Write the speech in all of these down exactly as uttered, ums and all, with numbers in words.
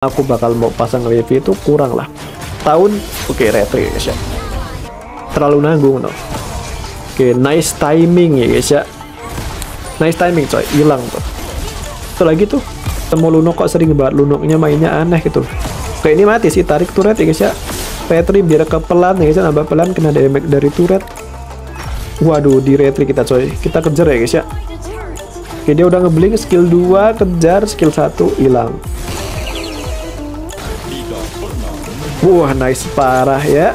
aku bakal mau pasang review itu kurang lah tahun. Oke, okay, retry ya guys ya, terlalu nanggung no. Oke, okay, nice timing ya guys ya, nice timing coy, hilang tuh. Itu lagi tuh temu Lunok kok sering banget Lunoknya mainnya aneh gitu. Kayak ini mati sih, tarik turret ya guys ya, retry biar ke pelan ya guys ya, nambah pelan kena damage dari turret. Waduh, di retry kita coy, kita kejar ya guys ya. Oke, dia udah ngeblink skill dua, kejar skill satu, hilang. Wah, nice parah ya.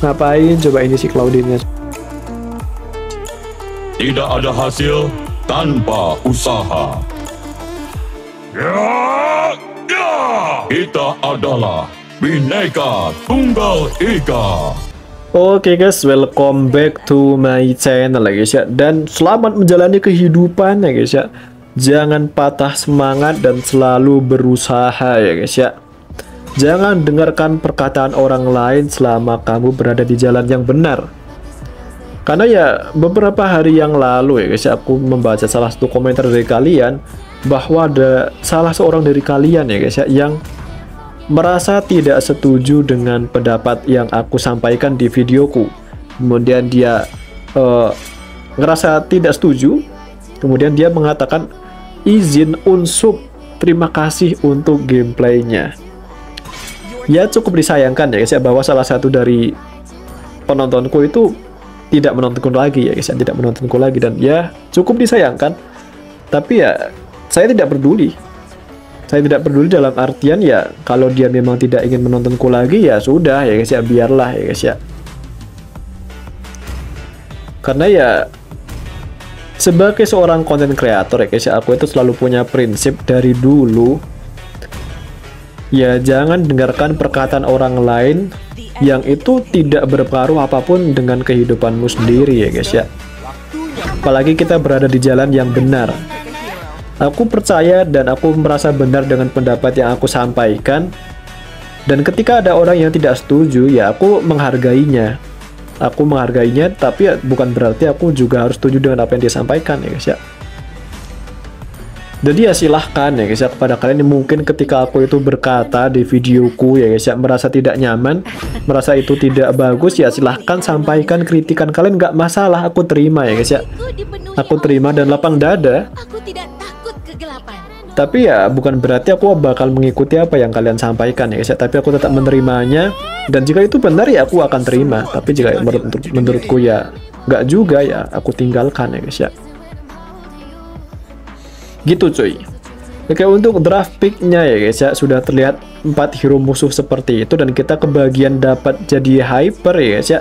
Ngapain coba ini si Claudine-nya? Tidak ada hasil tanpa usaha. Ya, ya. Kita adalah Bhinneka Tunggal Ika. Oke okay guys, welcome back to my channel ya guys ya, dan selamat menjalani kehidupan ya guys ya. Jangan patah semangat dan selalu berusaha ya guys ya. Jangan dengarkan perkataan orang lain selama kamu berada di jalan yang benar. Karena ya beberapa hari yang lalu ya guys ya, aku membaca salah satu komentar dari kalian bahwa ada salah seorang dari kalian ya guys ya yang merasa tidak setuju dengan pendapat yang aku sampaikan di videoku. Kemudian dia uh, ngerasa tidak setuju. Kemudian dia mengatakan izin unsub, terima kasih untuk gameplaynya. Ya cukup disayangkan ya guys ya, bahwa salah satu dari penontonku itu tidak menontonku lagi ya guys ya, tidak menontonku lagi, dan ya cukup disayangkan. Tapi ya saya tidak peduli. Saya tidak peduli dalam artian ya, kalau dia memang tidak ingin menontonku lagi ya sudah ya guys ya, biarlah ya guys ya. Karena ya sebagai seorang konten kreator ya guys ya, aku itu selalu punya prinsip dari dulu. Ya jangan dengarkan perkataan orang lain yang itu tidak berpengaruh apapun dengan kehidupanmu sendiri ya guys ya. Apalagi kita berada di jalan yang benar. Aku percaya dan aku merasa benar dengan pendapat yang aku sampaikan. Dan ketika ada orang yang tidak setuju, ya aku menghargainya. Aku menghargainya, tapi ya bukan berarti aku juga harus setuju dengan apa yang dia sampaikan ya guys ya. Jadi ya silahkan ya guys ya, kepada kalian yang mungkin ketika aku itu berkata di videoku ya guys ya, merasa tidak nyaman, merasa itu tidak bagus, ya silahkan sampaikan kritikan kalian, nggak masalah, aku terima ya guys ya. Aku terima dan lapang dada. Tapi ya bukan berarti aku bakal mengikuti apa yang kalian sampaikan ya guys ya, tapi aku tetap menerimanya. Dan jika itu benar ya aku akan terima, tapi jika menurut, menurutku ya nggak juga ya aku tinggalkan ya guys ya. Gitu cuy. Oke, untuk draft picknya ya guys ya, sudah terlihat empat hero musuh seperti itu, dan kita kebagian dapat jadi hyper ya guys ya.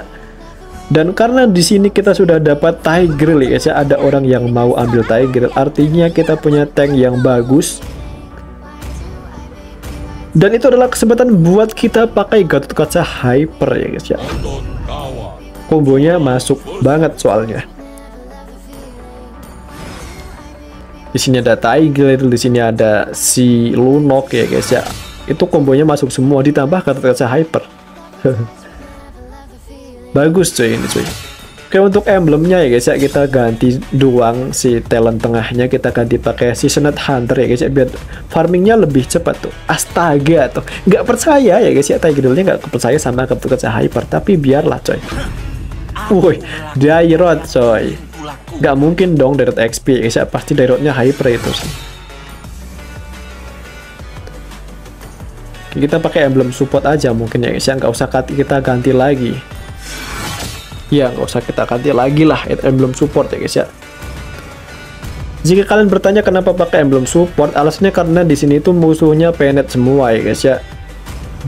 Dan karena di sini kita sudah dapat Tigreal ya guys ya, ada orang yang mau ambil Tigreal, artinya kita punya tank yang bagus. Dan itu adalah kesempatan buat kita pakai Gatotkaca hyper ya guys ya. Kombonya masuk banget soalnya. Di sini ada Tigreal, di sini ada si Lunok ya guys ya. Itu kombonya masuk semua, ditambah Gatotkaca hyper. Bagus cuy ini cuy. Oke, untuk emblemnya ya guys ya, kita ganti doang si talent tengahnya, kita ganti pakai Seasoned Hunter ya guys ya, biar farmingnya lebih cepat tuh. Astaga tuh, nggak percaya ya guys ya, Tigrealnya nggak kepercaya sama Gatotkaca hyper, tapi biarlah coy. Woi, Dyrroth coy, nggak mungkin dong Dyrroth X P ya guys ya, pasti Dyrrothnya hyper itu sih. Oke, kita pakai emblem support aja mungkin ya guys ya, nggak usah kita ganti lagi. Ya nggak usah kita ganti lagi lah emblem support ya guys ya. Jika kalian bertanya kenapa pakai emblem support, alasannya karena di sini itu musuhnya penet semua ya guys ya.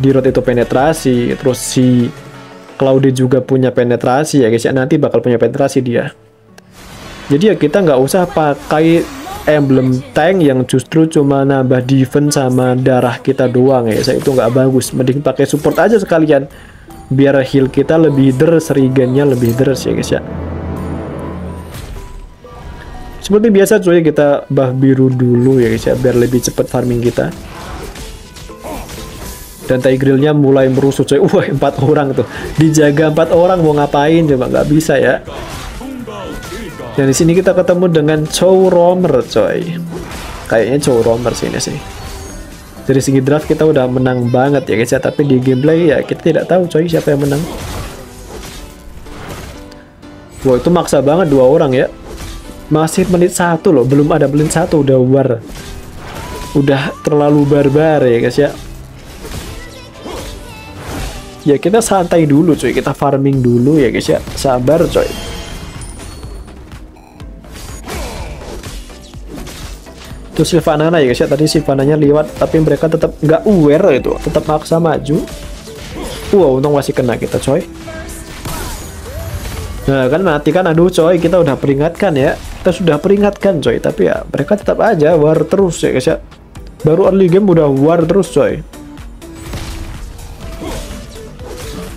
Dyrroth itu penetrasi, terus si Claudine juga punya penetrasi ya guys ya, nanti bakal punya penetrasi dia. Jadi ya kita nggak usah pakai emblem tank yang justru cuma nambah defense sama darah kita doang ya guys ya, itu nggak bagus. Mending pakai support aja sekalian, biar heal kita lebih deres, regainnya lebih deres ya guys ya. Seperti biasa cuy, kita buff biru dulu ya guys ya, biar lebih cepat farming kita. Dan Tigrealnya mulai merusut cuy. Wah, empat orang tuh, dijaga empat orang mau ngapain coba, nggak bisa ya. Dan di sini kita ketemu dengan Chou romer coy, kayaknya Chou romer sini sih. Dari segi draft kita udah menang banget ya guys ya, tapi di gameplay ya kita tidak tahu coy siapa yang menang. Wow, itu maksa banget dua orang ya. Masih menit satu loh, belum ada menit satu udah war. Udah terlalu barbar ya guys ya. Ya kita santai dulu coy, kita farming dulu ya guys ya. Sabar coy. Itu Silvana ya guys ya, tadi Silvananya lewat tapi mereka tetap nggak aware itu, tetap maksa maju. Wow, untung masih kena kita coy. Nah kan mati kan, aduh coy, kita udah peringatkan ya, kita sudah peringatkan coy, tapi ya mereka tetap aja war terus ya guys ya. Baru early game udah war terus coy.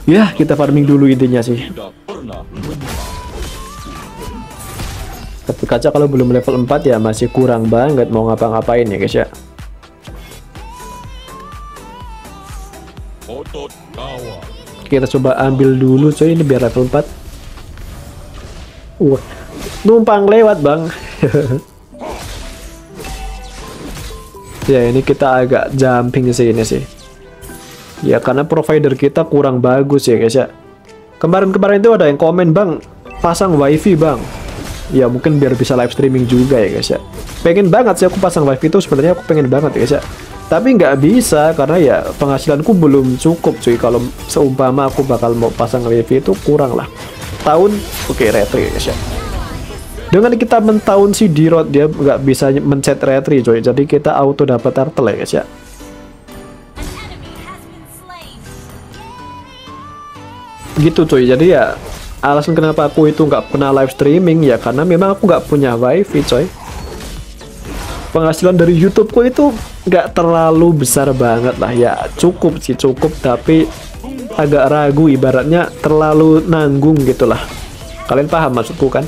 Ya kita farming dulu intinya sih. Tapi kaca kalau belum level empat ya masih kurang banget mau ngapa-ngapain ya guys ya. Kita coba ambil dulu coy ini biar level empat. Wah, uh, numpang lewat bang. Ya ini kita agak jumping sih ini sih. Ya karena provider kita kurang bagus ya guys ya. Kemarin-kemarin itu ada yang komen bang, pasang wifi bang. Ya mungkin biar bisa live streaming juga ya guys ya. Pengen banget sih aku pasang wifi itu, sebenarnya aku pengen banget ya guys ya. Tapi nggak bisa karena ya penghasilanku belum cukup cuy. Kalau seumpama aku bakal mau pasang wifi itu kurang lah. Tahun, oke okay, retry ya guys ya. Dengan kita mentahun si Dyrroth dia nggak bisa mencet retry coy. Jadi kita auto dapat turtle ya guys ya. Gitu coy. Jadi ya alasan kenapa aku itu nggak pernah live streaming ya karena memang aku nggak punya wifi coy. Penghasilan dari YouTubeku itu nggak terlalu besar banget lah ya, cukup sih cukup tapi agak ragu, ibaratnya terlalu nanggung gitulah. Kalian paham maksudku kan?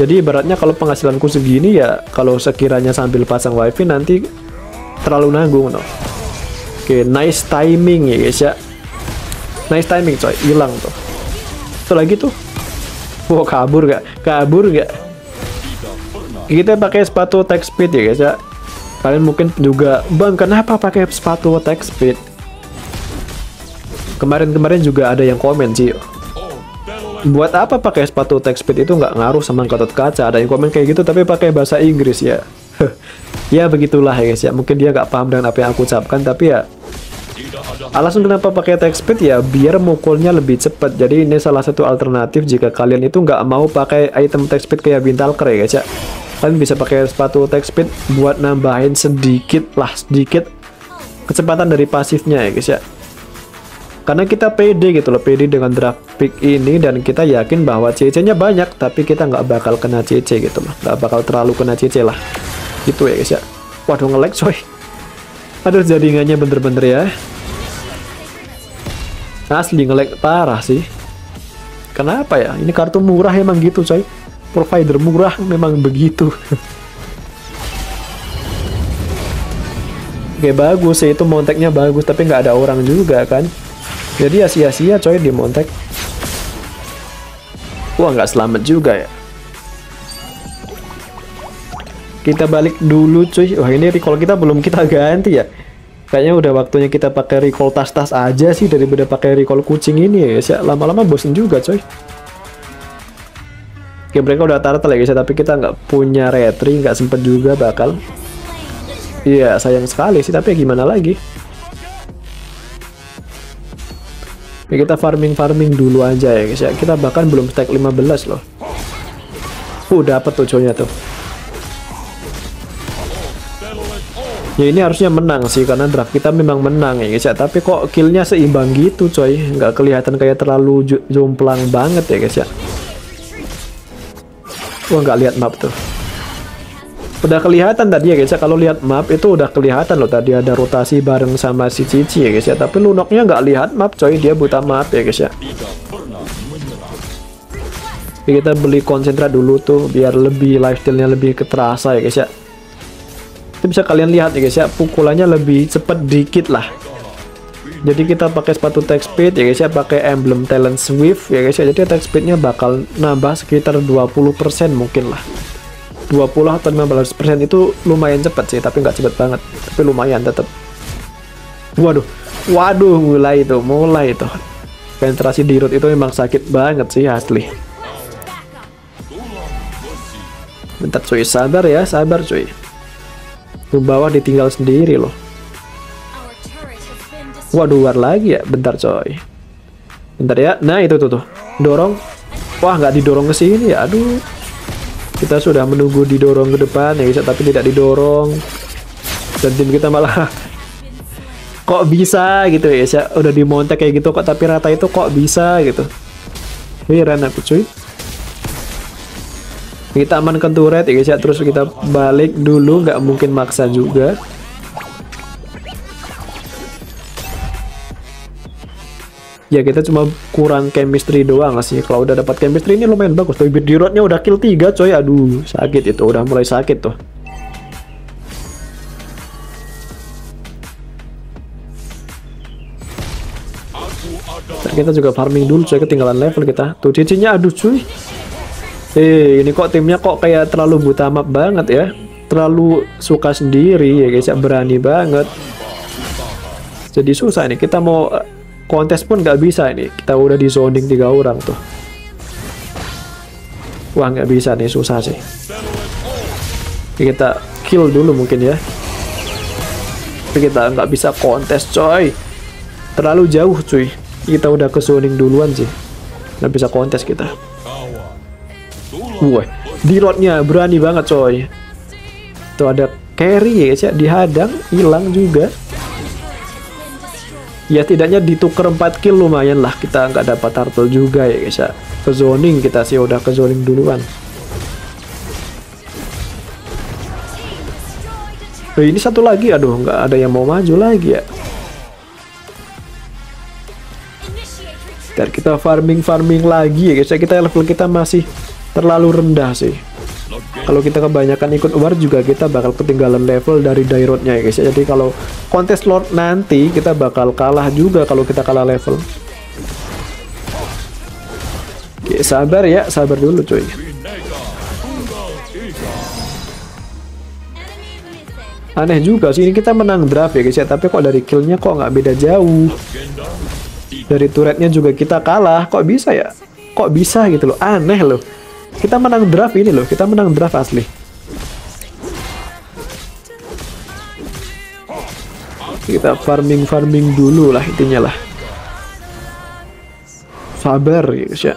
Jadi ibaratnya kalau penghasilanku segini ya kalau sekiranya sambil pasang wifi nanti terlalu nanggung no. Oke, nice timing ya guys ya, nice timing coy, hilang tuh. Lagi tuh, wow kabur gak? Kabur gak? Kita pakai sepatu Tech Speed ya guys ya. Kalian mungkin juga bang kenapa pakai sepatu Tech Speed? Kemarin-kemarin juga ada yang komen sih. Buat apa pakai sepatu Tech Speed itu nggak ngaruh sama Gatotkaca? Ada yang komen kayak gitu tapi pakai bahasa Inggris ya. Ya begitulah ya guys ya. Mungkin dia nggak paham dengan apa yang aku ucapkan tapi ya. Alasan kenapa pakai Tech Speed ya biar mukulnya lebih cepat. Jadi ini salah satu alternatif jika kalian itu nggak mau pakai item Tech Speed kayak Bintalker ya guys ya. Kalian bisa pakai sepatu Tech Speed buat nambahin sedikit lah sedikit kecepatan dari pasifnya ya guys ya. Karena kita pede gitu loh, pede dengan draft pick ini dan kita yakin bahwa C C-nya banyak tapi kita nggak bakal kena C C gitu loh, nggak bakal terlalu kena C C lah. Itu ya guys ya. Waduh nge-lag coy. Aduh jaringannya bener-bener ya. Asli nge-lag parah sih. Kenapa ya? Ini kartu murah emang gitu coy. Provider murah memang begitu. Oke bagus sih itu monteknya bagus tapi nggak ada orang juga kan. Jadi ya sia-sia coy di montek. Wah nggak selamat juga ya. Kita balik dulu cuy. Wah ini recall kita belum kita ganti ya. Kayaknya udah waktunya kita pakai recall tas-tas aja sih daripada pakai recall kucing ini ya guys ya. Lama-lama bosen juga coy. Oke mereka udah turtle ya guys ya, tapi kita nggak punya retry, nggak sempet juga bakal. Iya sayang sekali sih tapi ya gimana lagi. Ya, kita farming-farming dulu aja ya guys ya. Kita bahkan belum stack lima belas loh. Uh dapet tuh coy-nya tuh. Ya ini harusnya menang sih karena draft kita memang menang ya guys ya. Tapi kok killnya seimbang gitu coy. Nggak kelihatan kayak terlalu jomplang banget ya guys ya. Wah nggak lihat map tuh. Udah kelihatan tadi ya guys ya. Kalau lihat map itu udah kelihatan loh. Tadi ada rotasi bareng sama si Cici ya guys ya. Tapi Lunoknya nggak lihat map coy. Dia buta map ya guys ya. Jadi kita beli konsentrat dulu tuh biar lebih lifestyle-nya lebih keterasa ya guys ya. Itu bisa kalian lihat ya guys ya, pukulannya lebih cepat dikit lah. Jadi kita pakai sepatu Tech Speed ya guys ya, pakai emblem talent swift ya guys ya. Jadi Tech Speednya bakal nambah sekitar dua puluh persen mungkin lah, dua puluh atau lima belas persen. Itu lumayan cepat sih tapi nggak cepat banget, tapi lumayan tetap. Waduh, waduh, mulai itu, mulai itu. Penetrasi Dyrroth itu memang sakit banget sih asli. Bentar cuy, sabar ya, sabar cuy. Membawa ditinggal sendiri loh. Waduh, war lagi ya, bentar coy. Bentar ya, nah itu tuh tuh. Dorong. Wah, nggak didorong ke sini ya, aduh. Kita sudah menunggu didorong ke depan ya bisa, tapi tidak didorong. Dan tim kita malah kok bisa gitu ya, saya udah dimontek kayak gitu kok, tapi rata itu kok bisa gitu. Heran aku cuy. Kita amankan turret ya guys ya, terus kita balik dulu, nggak mungkin maksa juga. Ya kita cuma kurang chemistry doang sih. Kalau udah dapat chemistry ini lumayan bagus. Tapi Dyrrothnya udah kill tiga coy, aduh sakit itu, udah mulai sakit tuh. Kita juga farming dulu cuy, ketinggalan level kita. Tuh cincinnya aduh cuy. Eh ini kok timnya kok kayak terlalu buta map banget ya. Terlalu suka sendiri ya guys ya, berani banget. Jadi susah nih, kita mau kontes pun nggak bisa ini. Kita udah di zoning tiga orang tuh. Wah nggak bisa nih, susah sih. Kita kill dulu mungkin ya. Tapi kita nggak bisa kontes coy. Terlalu jauh cuy. Kita udah ke zoning duluan sih, nggak bisa kontes kita. Woi, Dyrrothnya berani banget coy. Tuh ada carry ya guys ya, dihadang, hilang juga. Ya tidaknya ditukar empat kill lumayan lah, kita nggak dapat turtle juga ya guys ya. Ke zoning kita sih, udah ke zoning duluan. Nah, ini satu lagi, aduh nggak ada yang mau maju lagi ya. Dan kita farming-farming lagi ya guys, kita level kita masih terlalu rendah sih. Kalau kita kebanyakan ikut war juga kita bakal ketinggalan level dari Dyrrothnya ya guys. Jadi kalau kontes lord nanti kita bakal kalah juga kalau kita kalah level. Oke, sabar ya, sabar dulu cuy. Aneh juga sih, ini kita menang draft ya guys ya, tapi kok dari killnya kok nggak beda jauh. Dari turretnya juga kita kalah, kok bisa ya? Kok bisa gitu loh, aneh loh. Kita menang draft ini loh, kita menang draft asli. Kita farming-farming dulu lah intinya lah. Sabar ya guys ya.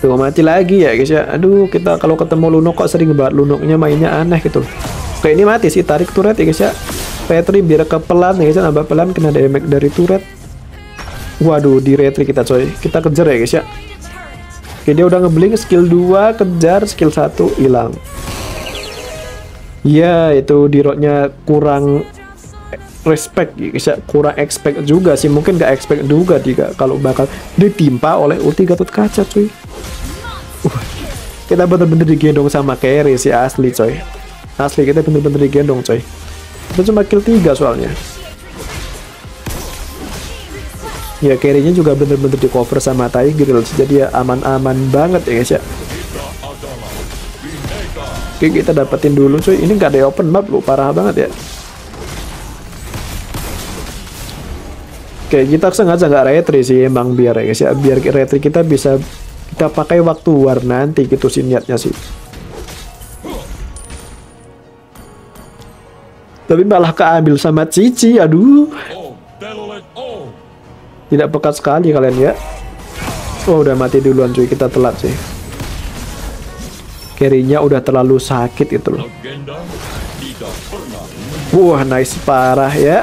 Tuh mati lagi ya guys ya. Aduh, kita kalau ketemu Lunok kok sering banget Lunoknya mainnya aneh gitu. Kayak ini mati sih, tarik turret ya guys ya. Petri biar kepelan ya guys, nambah pelan kena damage dari turret. Waduh, di retri kita coy. Kita kejar ya guys ya. Oke, dia udah ngeblink skill dua, kejar skill satu, hilang. Ya, itu Dyrrothnya kurang respect ya guys ya, kurang expect juga sih. Mungkin gak expect juga dia kalau bakal ditimpa oleh ulti Gatotkaca cuy. Uh, kita bener-bener digendong sama carry sih asli coy. Asli kita bener-bener digendong coy. Itu cuma kill tiga soalnya. Ya carry-nya juga bener-bener di cover sama Tigreal, jadi ya aman-aman banget ya guys ya. Oke, kita dapetin dulu cuy. Ini nggak ada open map loh, parah banget ya. Oke, kita sengaja nggak retry sih emang biar ya guys ya, biar retry kita bisa kita pakai waktu war nanti gitu sih niatnya sih. Tapi malah keambil sama Cici, aduh. Tidak peka sekali kalian ya. Oh udah mati duluan cuy, kita telat sih. Carry-nya udah terlalu sakit itu loh. Wah nice, parah ya.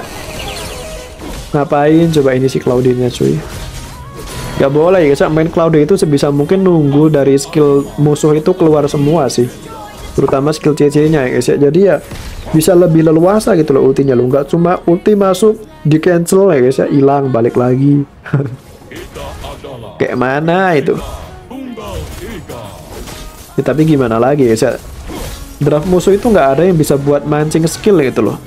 Ngapain coba ini si Claudine-nya cuy. Gak boleh ya guys, main Claudine itu sebisa mungkin nunggu dari skill musuh itu keluar semua sih. Terutama skill C C-nya ya guys ya, jadi ya bisa lebih leluasa gitu loh ultinya loh, nggak cuma ulti masuk di cancel ya guys ya, hilang balik lagi. Kayak mana itu ya, tapi gimana lagi guys ya, draft musuh itu nggak ada yang bisa buat mancing skill gitu loh.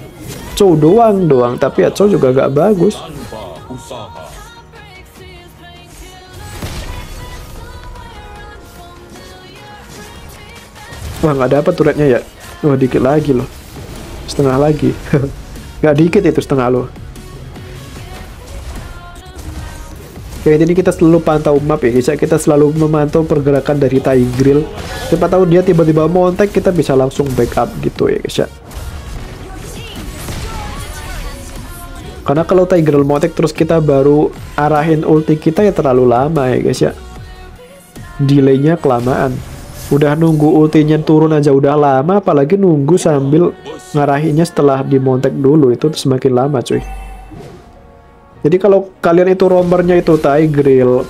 Chou doang doang, tapi ya Chou juga gak bagus. Wah nggak dapat turretnya ya. Wah dikit lagi loh. Setengah lagi. Gak dikit itu setengah lo. Ya, jadi kita selalu pantau map ya guys. Kita selalu memantau pergerakan dari Tigreal. Siapa tahu dia tiba-tiba montek, kita bisa langsung backup gitu ya guys ya. Karena kalau Tigreal montek terus kita baru arahin ulti kita ya terlalu lama ya guys ya. Delaynya kelamaan. Udah nunggu ultinya turun aja udah lama, apalagi nunggu sambil ngarahinnya setelah dimontek dulu, itu semakin lama cuy. Jadi kalau kalian itu rompernya itu Tigreal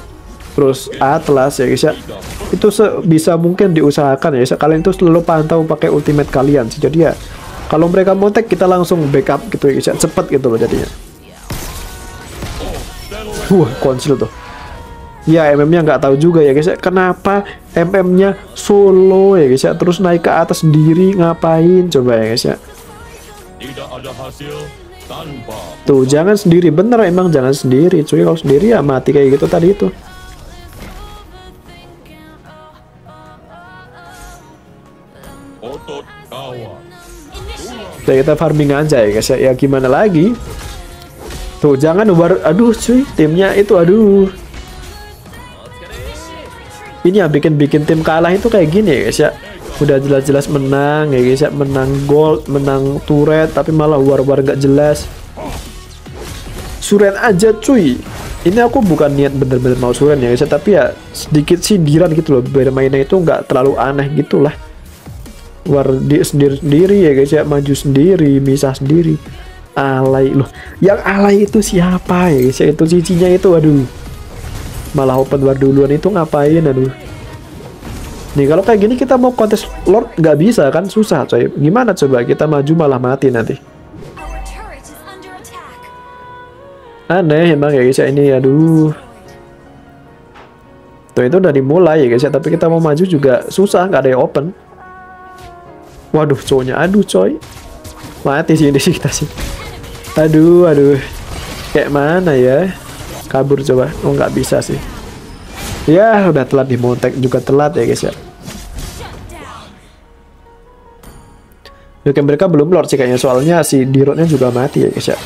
terus Atlas ya guys ya, itu bisa mungkin diusahakan ya guys. Kalian itu selalu pantau pakai ultimate kalian sih. Jadi ya kalau mereka montek kita langsung backup gitu ya guys ya, cepet gitu loh jadinya. Wah, konsil tuh. Ya M M-nya nggak tahu juga ya guys ya. Kenapa M M-nya solo ya guys ya, terus naik ke atas sendiri, ngapain coba ya guys ya. Tidak ada hasil. Tuh jangan sendiri, bener emang jangan sendiri cuy. Kalau sendiri ya mati kayak gitu tadi itu. Nah, kita farming aja ya guys ya, ya gimana lagi. Tuh jangan war, aduh cuy timnya itu, aduh. Ini ya bikin-bikin tim kalah itu kayak gini ya guys ya. Udah jelas-jelas menang ya guys ya, menang gold, menang turret, tapi malah war-war gak jelas. Suren aja cuy. Ini aku bukan niat bener-bener mau suren ya guys ya, tapi ya sedikit sindiran gitu loh. Bermainnya itu nggak terlalu aneh gitu lah. War di sendiri-sendiri ya guys ya, maju sendiri, misah sendiri. Alay loh. Yang alay itu siapa ya guys ya, itu cicinya itu, aduh. Malah open war duluan itu ngapain, aduh. Nih kalau kayak gini kita mau kontes Lord nggak bisa kan, susah coy. Gimana coba kita maju malah mati nanti. Aneh emang ya guys ya ini, aduh. Tuh itu udah dimulai ya guys ya, tapi kita mau maju juga susah, nggak ada yang open. Waduh cowoknya, aduh coy. Mati sih ini sih kita sih. Aduh aduh. Kayak mana ya? Kabur coba. Oh nggak bisa sih. Ya udah telat, di montek juga telat ya guys ya. Oke, mereka belum lord sih kayaknya, soalnya si Dyrrothnya juga mati ya guys ya.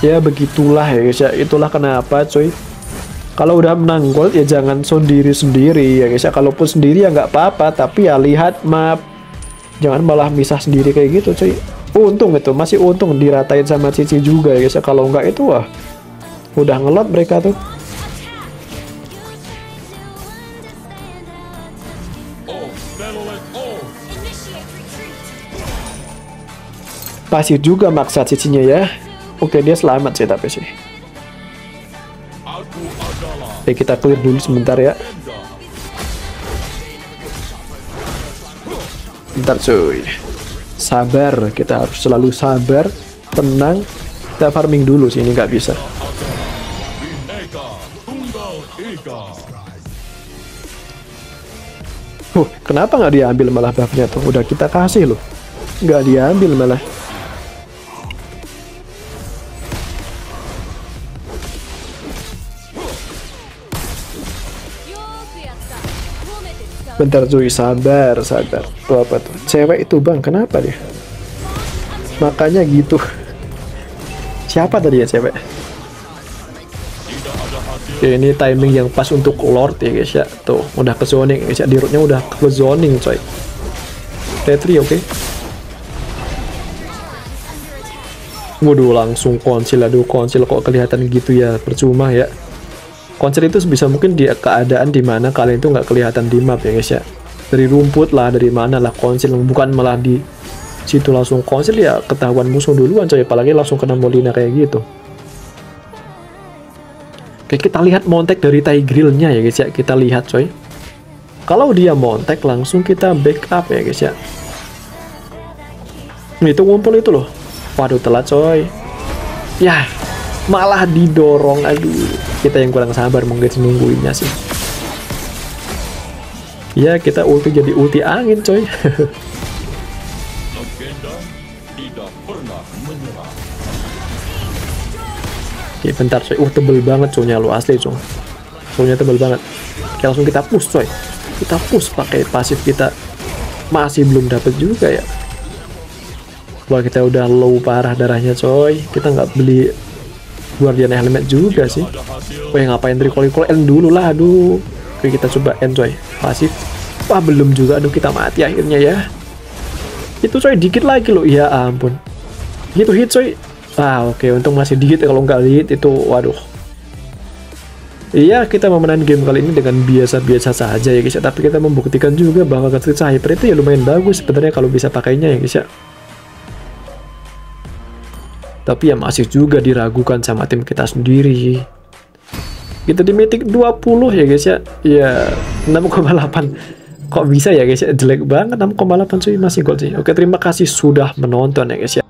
Ya begitulah ya guys ya, itulah kenapa cuy. Kalau udah menang gold ya jangan sendiri-sendiri ya guys ya. Kalaupun sendiri ya nggak apa-apa, tapi ya lihat map. Jangan malah misah sendiri kayak gitu cuy. Untung itu, masih untung diratain sama Cici juga ya guys ya. Kalau nggak itu wah, udah ngelot mereka tuh. Pasif juga maksa cicinya ya. Oke dia selamat sih tapi sih. Oke kita clear dulu sebentar ya. Bentar cuy. Sabar, kita harus selalu sabar. Tenang. Kita farming dulu sih, ini nggak bisa. Huh, kenapa nggak diambil malah buffnya tuh? Udah kita kasih loh, nggak diambil malah. Bentar cuy, sabar, sabar. Tuh apa tuh? Cewek itu bang, kenapa dia? Makanya gitu. Siapa tadi ya cewek? Ya, ini timing yang pas untuk Lord ya guys ya. Tuh, udah ke zoning ya guys ya. Dyrrothnya udah ke zoning coy. Tetri oke. Okay? Waduh, langsung konsil. Aduh, konsil kok kelihatan gitu ya. Percuma ya. Konsil itu sebisa mungkin di keadaan dimana kalian itu nggak kelihatan di map ya guys ya. Dari rumput lah, dari mana lah konsil, bukan malah di situ langsung konsil ya, ketahuan musuh duluan coy, apalagi langsung kena Molina kayak gitu. Oke kita lihat montek dari Tigreal-nya ya guys ya, kita lihat coy. Kalau dia montek langsung kita backup ya guys ya. Nah, itu ngumpul itu loh. Waduh telat coy. Yah malah didorong, aduh. Kita yang kurang sabar mungkin nungguinnya sih. Ya kita ulti jadi ulti angin coy. Oke bentar coy. Uh tebel banget coynya, lu asli coy. Coynya tebel banget. Oke, langsung kita push coy. kita push pakai pasif kita masih belum dapat juga ya. Wah, kita udah low parah darahnya coy. Kita nggak beli Guardian Helmet juga sih. Wah, ngapain trikol-trikol end dulu lah. Aduh. Oke, kita coba end coy. Pasif. Wah, belum juga. Aduh, kita mati akhirnya ya. Itu coy, dikit lagi loh. Ya ampun. Gitu hit coy. Ah, oke, untung masih dikit ya. Kalau nggak hit itu waduh. Iya, kita memenangkan game kali ini dengan biasa-biasa saja ya guys ya. Tapi kita membuktikan juga bahwa Gatotkaca Hyper itu ya lumayan bagus sebenarnya kalau bisa pakainya ya guys ya. Tapi ya masih juga diragukan sama tim kita sendiri. Kita di Mythic dua puluh ya guys ya. Ya enam koma delapan. Kok bisa ya guys ya, jelek banget enam koma delapan cuy, masih gold sih. Oke, terima kasih sudah menonton ya guys ya.